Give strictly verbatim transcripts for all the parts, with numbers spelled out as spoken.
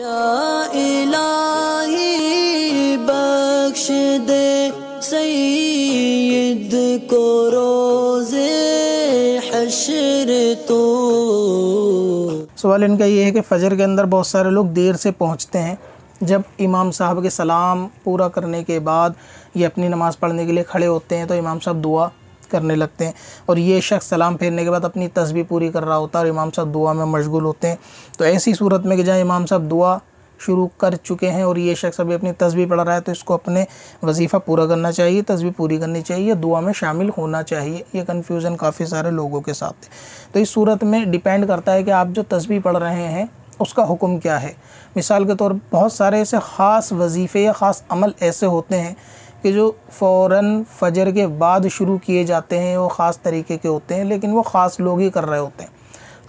या इलाही बख्श दे सईद को रोज़े हश्र तो। सवाल इनका ये है कि फ़जर के अंदर बहुत सारे लोग देर से पहुँचते हैं। जब इमाम साहब के सलाम पूरा करने के बाद ये अपनी नमाज़ पढ़ने के लिए खड़े होते हैं तो इमाम साहब दुआ करने लगते हैं, और ये शख्स सलाम फेरने के बाद अपनी तस्बीह पूरी कर रहा होता है और इमाम साहब दुआ में मशगूल होते हैं। तो ऐसी सूरत में कि जहाँ इमाम साहब दुआ शुरू कर चुके हैं और ये शख्स अभी अपनी तस्बीह पढ़ रहा है तो इसको अपने वजीफ़ा पूरा करना चाहिए, तस्बीह पूरी करनी चाहिए, दुआ में शामिल होना चाहिए। ये कन्फ्यूज़न काफ़ी सारे लोगों के साथ है। तो इस सूरत में डिपेंड करता है कि आप जो तस्बीह पढ़ रहे हैं उसका हुक्म क्या है। मिसाल के तौर पर बहुत सारे ऐसे ख़ास वजीफ़े या ख़ास अमल ऐसे होते हैं कि जो फ़ौरन फजर के बाद शुरू किए जाते हैं, वो ख़ास तरीके के होते हैं, लेकिन वो ख़ास लोग ही कर रहे होते हैं।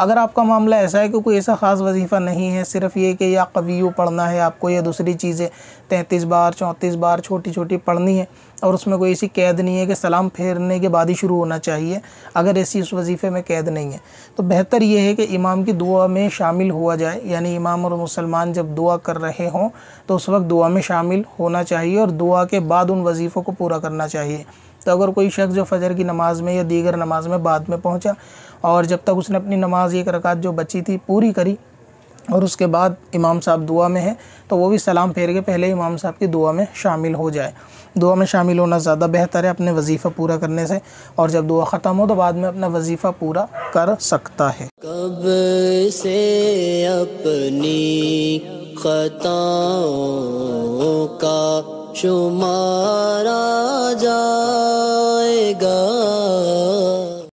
अगर आपका मामला ऐसा है कि कोई ऐसा ख़ास वजीफ़ा नहीं है, सिर्फ ये कि या कवियू पढ़ना है आपको या दूसरी चीज़ें तैंतीस बार चौंतीस बार छोटी छोटी पढ़नी है, और उसमें कोई ऐसी कैद नहीं है कि सलाम फेरने के बाद ही शुरू होना चाहिए, अगर ऐसी उस वजीफ़े में कैद नहीं है तो बेहतर ये है कि इमाम की दुआ में शामिल हुआ जाए। यानी इमाम और मुसलमान जब दुआ कर रहे हों तो उस वक्त दुआ में शामिल होना चाहिए और दुआ के बाद उन वजीफ़ों को पूरा करना चाहिए। तो अगर कोई शख्स जो फ़जर की नमाज़ में या दीगर नमाज में बाद में पहुंचा और जब तक उसने अपनी नमाज एक रकात जो बची थी पूरी करी और उसके बाद इमाम साहब दुआ में हैं तो वो भी सलाम फेर के पहले इमाम साहब की दुआ में शामिल हो जाए। दुआ में शामिल होना ज़्यादा बेहतर है अपने वजीफ़ा पूरा करने से, और जब दुआ ख़त्म हो तो बाद में अपना वजीफ़ा पूरा कर सकता है। कब से अपनी खताओं का शुमारा जाएगा।